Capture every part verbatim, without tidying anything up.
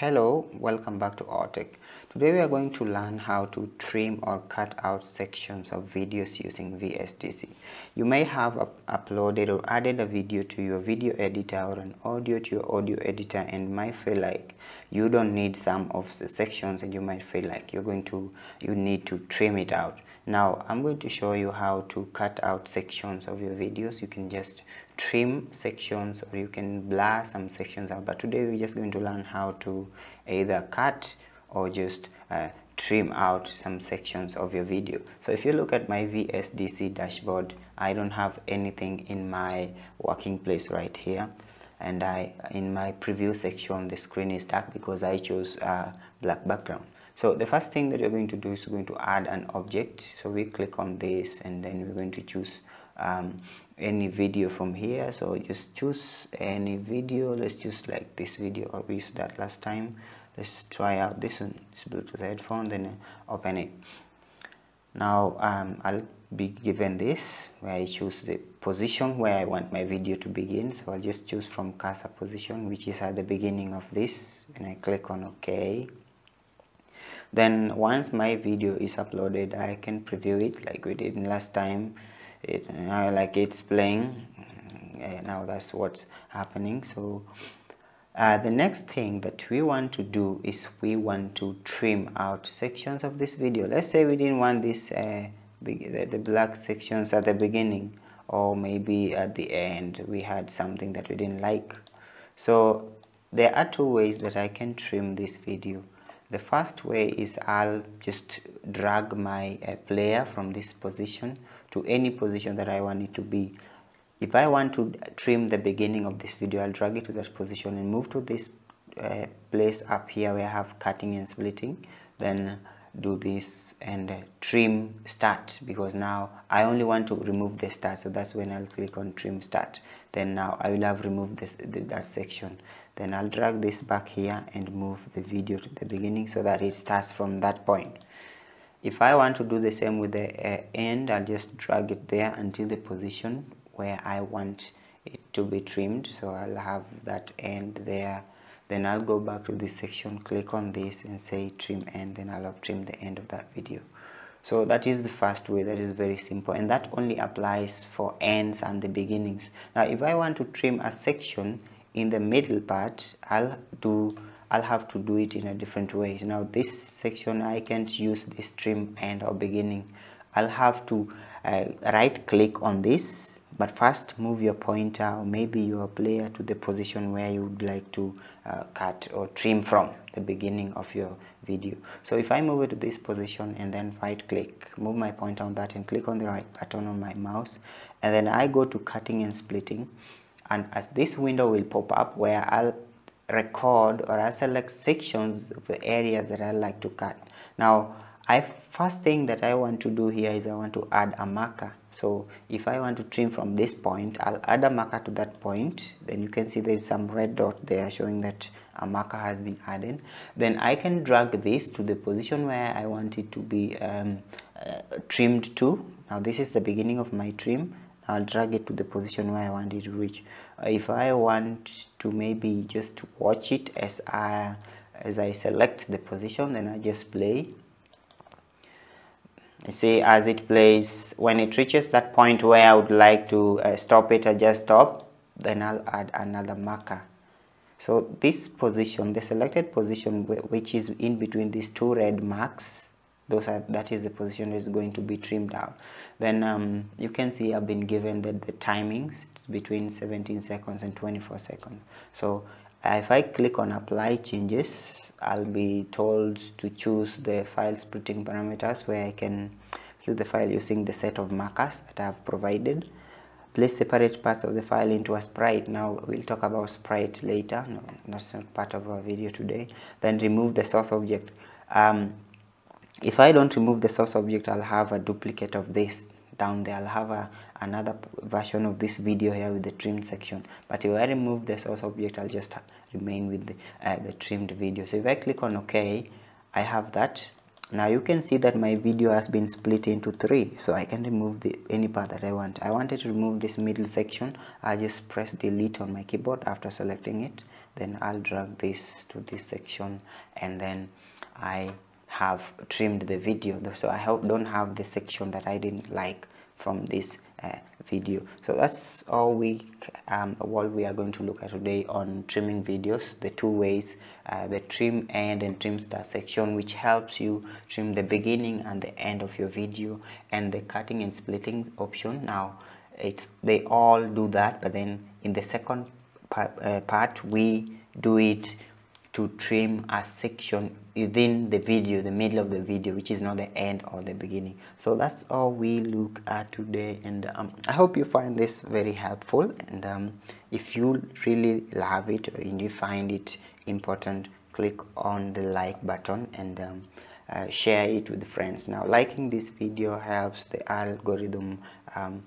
Hello, welcome back to Ow-tech. Today we are going to learn how to trim or cut out sections of videos using V S D C. You may have up uploaded or added a video to your video editor or an audio to your audio editor and might feel like you don't need some of the sections, and you might feel like you're going to you need to trim it out. Now I'm going to show you how to cut out sections of your videos. You can just trim sections or you can blur some sections out, but today we're just going to learn how to either cut or just uh, trim out some sections of your video. So if you look at my V S D C dashboard, I don't have anything in my working place right here, and I in my preview section the screen is dark because I chose a black background. So the first thing that you're going to do is going to add an object. So we click on this and then we're going to choose um any video from here. So just choose any video. Let's choose like this video, or we used that last time. Let's try out this one. It's Bluetooth headphone, then open it. Now um I'll be given this where I choose the position where I want my video to begin. So I'll just choose from cursor position, which is at the beginning of this, and I click on OK. Then once my video is uploaded, I can preview it like we did in last time. It now like it's playing, and now that's what's happening. So uh, the next thing that we want to do is we want to trim out sections of this video. Let's say we didn't want this uh, big, the black sections at the beginning, or maybe at the end we had something that we didn't like. So there are two ways that I can trim this video. The first way is I'll just drag my uh, player from this position to any position that I want it to be. If I want to trim the beginning of this video, I'll drag it to that position and move to this uh, place up here where I have cutting and splitting. Then do this and uh, trim start, because now I only want to remove the start. So that's when I'll click on trim start. Then now I will have removed this, the, that section. Then I'll drag this back here and move the video to the beginning so that it starts from that point. If I want to do the same with the uh, end, I'll just drag it there until the position where I want it to be trimmed. So I'll have that end there. Then I'll go back to this section, click on this and say trim end. Then I'll have trimmed the end of that video. So that is the first way. That is very simple, and that only applies for ends and the beginnings. Now if I want to trim a section in the middle part, I'll do I'll have to do it in a different way. Now this section I can't use this trim end or beginning. I'll have to uh, right click on this, but first move your pointer or maybe your player to the position where you would like to uh, cut or trim from the beginning of your video. So if I move it to this position and then right click, move my pointer on that and click on the right button on my mouse, and then I go to cutting and splitting, and as this window will pop up where I'll record or I select sections of the areas that I like to cut. Now I first thing that I want to do here is I want to add a marker. So if I want to trim from this point, I'll add a marker to that point. Then you can see there's some red dot there showing that a marker has been added. Then I can drag this to the position where I want it to be um, uh, trimmed to. Now this is the beginning of my trim. I'll drag it to the position where I want it to reach. Uh, if I want to maybe just watch it as I as I select the position, then I just play. You see, as it plays, when it reaches that point where I would like to uh, stop it, I just stop. Then I'll add another marker. So this position, the selected position, which is in between these two red marks, those are, that is the position that is going to be trimmed out. Then um, you can see I've been given that the timings it's between seventeen seconds and twenty-four seconds. So uh, if I click on apply changes, I'll be told to choose the file splitting parameters where I can split the file using the set of markers that I've provided. Place separate parts of the file into a sprite. Now we'll talk about sprite later. No, that's not part of our video today. Then remove the source object. Um, If I don't remove the source object, I'll have a duplicate of this down there. I'll have a, another version of this video here with the trimmed section. But if I remove the source object, I'll just remain with the, uh, the trimmed video. So if I click on OK, I have that. Now you can see that my video has been split into three, so I can remove the any part that I want. I wanted to remove this middle section. I just press delete on my keyboard after selecting it, then I'll drag this to this section, and then I have trimmed the video, so I hope don't have the section that I didn't like from this uh, video. So that's all we um, what we are going to look at today on trimming videos, the two ways, uh, the trim end and trim start section, which helps you trim the beginning and the end of your video, and the cutting and splitting option. Now it's they all do that, but then in the second part, uh, part we do it to trim a section within the video, the middle of the video, which is not the end or the beginning. So that's all we look at today, and um, I hope you find this very helpful, and um, if you really love it and you find it important, click on the like button and um, uh, share it with friends. Now liking this video helps the algorithm um,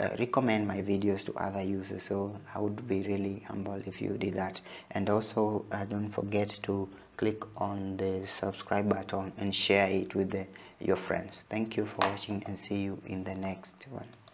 Uh, recommend my videos to other users, so I would be really humbled if you did that. And also uh, don't forget to click on the subscribe button and share it with the, your friends. Thank you for watching, and see you in the next one.